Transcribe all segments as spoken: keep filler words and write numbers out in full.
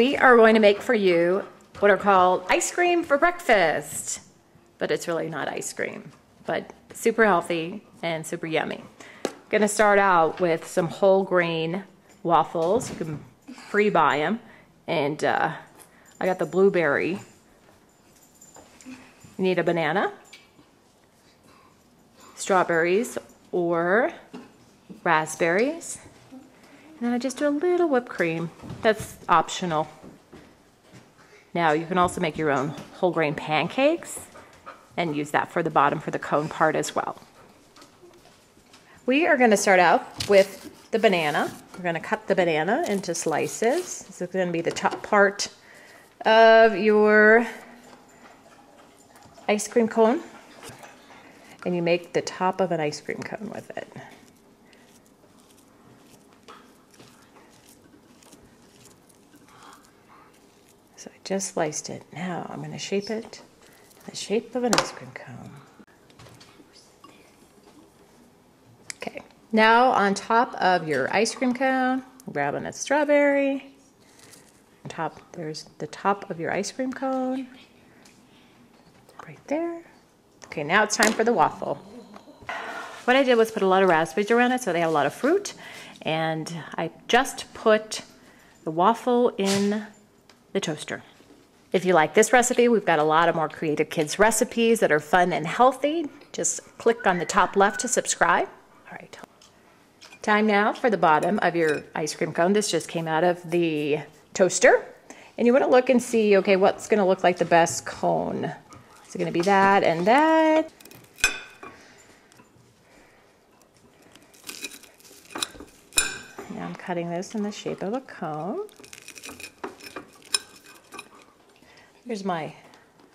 We are going to make for you what are called ice cream for breakfast. But it's really not ice cream, but super healthy and super yummy. I'm gonna start out with some whole grain waffles. You can pre-buy them. And uh, I got the blueberry. You need a banana, strawberries or raspberries. And then I just do a little whipped cream. That's optional. Now you can also make your own whole grain pancakes and use that for the bottom for the cone part as well. We are gonna start out with the banana. We're gonna cut the banana into slices. This is gonna be the top part of your ice cream cone. And you make the top of an ice cream cone with it. So I just sliced it. Now I'm gonna shape it in the shape of an ice cream cone. Okay, now on top of your ice cream cone, grabbing a strawberry. On top, there's the top of your ice cream cone. Right there. Okay, now it's time for the waffle. What I did was put a lot of raspberries around it so they have a lot of fruit. And I just put the waffle in the toaster. If you like this recipe, we've got a lot of more Creative Kids recipes that are fun and healthy. Just click on the top left to subscribe. All right. Time now for the bottom of your ice cream cone. This just came out of the toaster. And you want to look and see, okay, what's going to look like the best cone. It's going to be that and that. Now I'm cutting this in the shape of a cone. Here's my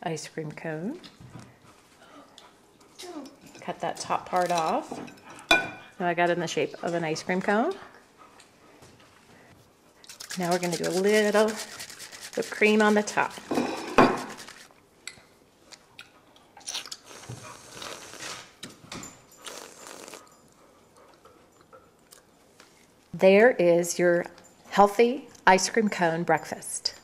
ice cream cone. Cut that top part off. Now I got it in the shape of an ice cream cone. Now we're gonna do a little whipped cream on the top. There is your healthy ice cream cone breakfast.